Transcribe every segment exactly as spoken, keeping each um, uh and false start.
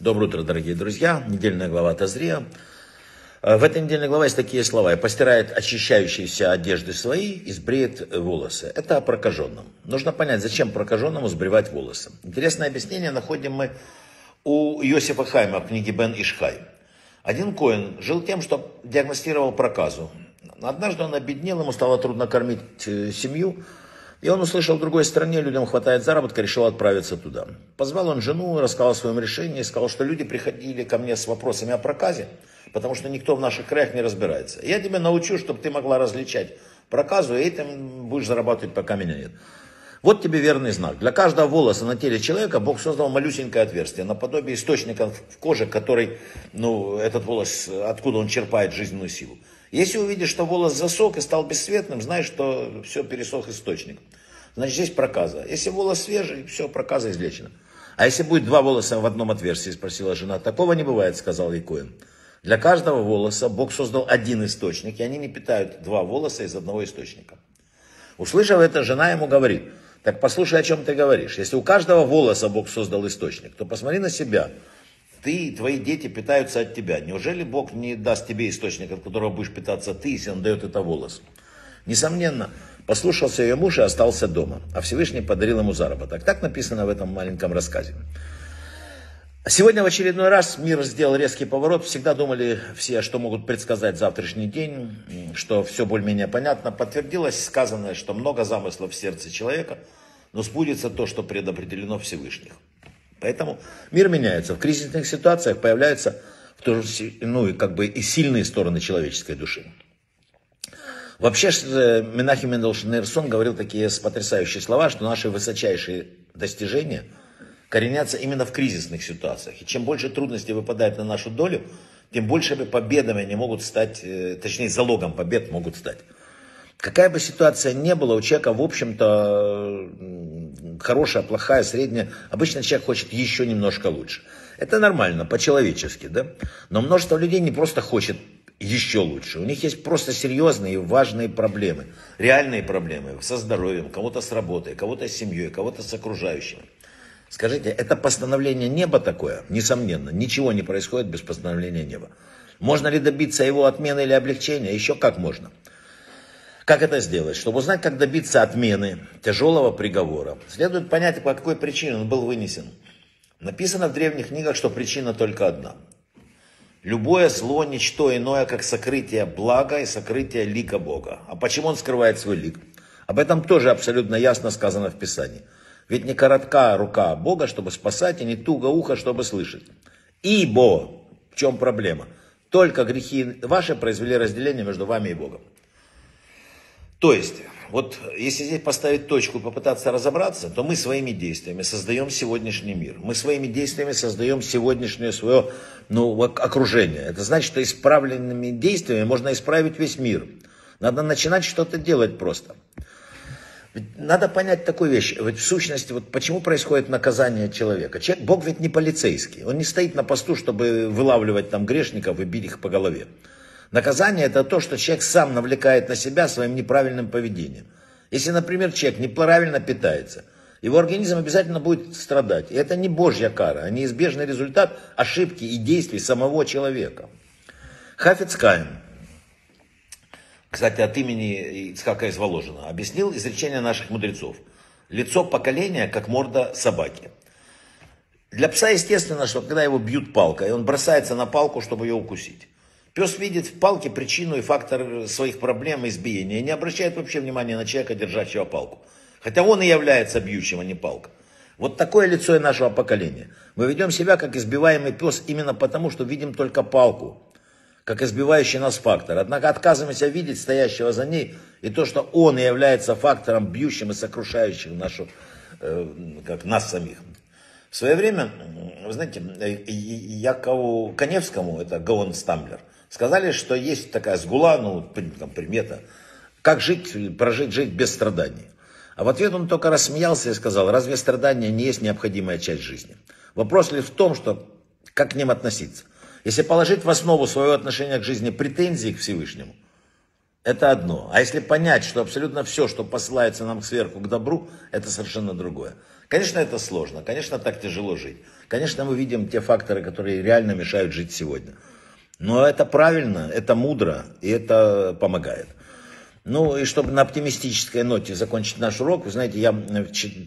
Доброе утро, дорогие друзья. Недельная глава Тазрия. В этой недельной главе есть такие слова. «Постирает очищающиеся одежды свои и сбреет волосы». Это о прокаженном. Нужно понять, зачем прокаженному сбривать волосы. Интересное объяснение находим мы у Йосифа Хайма в книге «Бен Ишхай». Один коэн жил тем, что диагностировал проказу. Однажды он обеднел, ему стало трудно кормить семью. И он услышал в другой стране, людям хватает заработка, решил отправиться туда. Позвал он жену, рассказал о своем решении, сказал, что люди приходили ко мне с вопросами о проказе, потому что никто в наших краях не разбирается. Я тебя научу, чтобы ты могла различать проказу, и ты будешь зарабатывать, пока меня нет. Вот тебе верный знак. Для каждого волоса на теле человека Бог создал малюсенькое отверстие, наподобие источника в коже, который, ну, этот волос, откуда он черпает жизненную силу. Если увидишь, что волос засох и стал бесцветным, знай, что все, пересох источник. Значит, здесь проказа. Если волос свежий, все, проказа излечена. А если будет два волоса в одном отверстии, спросила жена. Такого не бывает, сказал ей коэн. Для каждого волоса Бог создал один источник, и они не питают два волоса из одного источника. Услышав это, жена ему говорит, так послушай, о чем ты говоришь. Если у каждого волоса Бог создал источник, то посмотри на себя. Ты и твои дети питаются от тебя. Неужели Бог не даст тебе источник, от которого будешь питаться ты, если он дает это волос? Несомненно, послушался ее муж и остался дома, а Всевышний подарил ему заработок. Так написано в этом маленьком рассказе. Сегодня в очередной раз мир сделал резкий поворот. Всегда думали все, что могут предсказать завтрашний день, что все более-менее понятно. Подтвердилось сказанное, что много замыслов в сердце человека, но сбудется то, что предопределено Всевышних. Поэтому мир меняется. В кризисных ситуациях появляются в то же, ну, как бы и сильные стороны человеческой души. Вообще, Менахем Мендель Шнеерсон говорил такие потрясающие слова, что наши высочайшие достижения коренятся именно в кризисных ситуациях. И чем больше трудностей выпадает на нашу долю, тем большими победами они могут стать, точнее, залогом побед могут стать. Какая бы ситуация ни была, у человека, в общем-то, хорошая, плохая, средняя, обычно человек хочет еще немножко лучше. Это нормально, по-человечески, да? Но множество людей не просто хочет еще лучше. У них есть просто серьезные и важные проблемы, реальные проблемы со здоровьем, кого-то с работой, кого-то с семьей, кого-то с окружающими. Скажите, это постановление неба такое? Несомненно, ничего не происходит без постановления неба. Можно ли добиться его отмены или облегчения? Еще как можно. Как это сделать? Чтобы узнать, как добиться отмены тяжелого приговора, следует понять, по какой причине он был вынесен. Написано в древних книгах, что причина только одна. Любое зло, ничто иное, как сокрытие блага и сокрытие лика Бога. А почему он скрывает свой лик? Об этом тоже абсолютно ясно сказано в Писании. Ведь не коротка рука Бога, чтобы спасать, и не туго ухо, чтобы слышать. Ибо, в чем проблема? Только грехи ваши произвели разделение между вами и Богом. То есть, вот если здесь поставить точку и попытаться разобраться, то мы своими действиями создаем сегодняшний мир. Мы своими действиями создаем сегодняшнее свое, ну, окружение. Это значит, что исправленными действиями можно исправить весь мир. Надо начинать что-то делать просто. Ведь надо понять такую вещь. Ведь в сущности, вот почему происходит наказание человека? Человек, Бог ведь не полицейский. Он не стоит на посту, чтобы вылавливать там грешников и бить их по голове. Наказание – это то, что человек сам навлекает на себя своим неправильным поведением. Если, например, человек неправильно питается, его организм обязательно будет страдать. И это не Божья кара, а неизбежный результат ошибки и действий самого человека. Хафец Хаим, кстати, от имени Ицхака из Воложина, объяснил изречение наших мудрецов. Лицо поколения, как морда собаки. Для пса естественно, что когда его бьют палкой, он бросается на палку, чтобы ее укусить. Пес видит в палке причину и фактор своих проблем и избиения и не обращает вообще внимания на человека, держащего палку. Хотя он и является бьющим, а не палка. Вот такое лицо и нашего поколения. Мы ведем себя как избиваемый пес именно потому, что видим только палку, как избивающий нас фактор. Однако отказываемся видеть стоящего за ней и то, что он и является фактором, бьющим и сокрушающим нашу, э, как нас самих. В свое время, вы знаете, Якову Коневскому, это Гаон Стамблер, сказали, что есть такая сгула, ну, там, примета, как жить, прожить жизнь без страданий. А в ответ он только рассмеялся и сказал, разве страдания не есть необходимая часть жизни? Вопрос лишь в том, что как к ним относиться. Если положить в основу своего отношения к жизни претензии к Всевышнему, Это одно. А если понять, что абсолютно все, что посылается нам сверху к добру, это совершенно другое. Конечно, это сложно. Конечно, так тяжело жить. Конечно, мы видим те факторы, которые реально мешают жить сегодня. Но это правильно, это мудро, и это помогает. Ну, и чтобы на оптимистической ноте закончить наш урок, вы знаете, я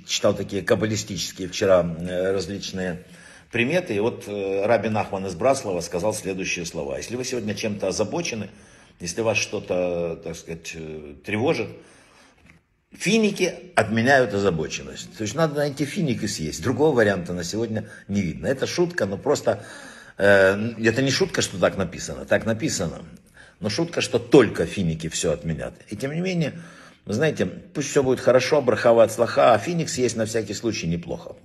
читал такие каббалистические вчера различные приметы. И вот Рабин Ахман из Браслова сказал следующие слова. Если вы сегодня чем-то озабочены, если вас что-то, так сказать, тревожит, финики отменяют озабоченность. То есть надо найти финик и съесть. Другого варианта на сегодня не видно. Это шутка, но просто... Э, это не шутка, что так написано. Так написано. Но шутка, что только финики все отменят. И тем не менее, вы знаете, пусть все будет хорошо, брахава от слаха, а финик съесть на всякий случай неплохо.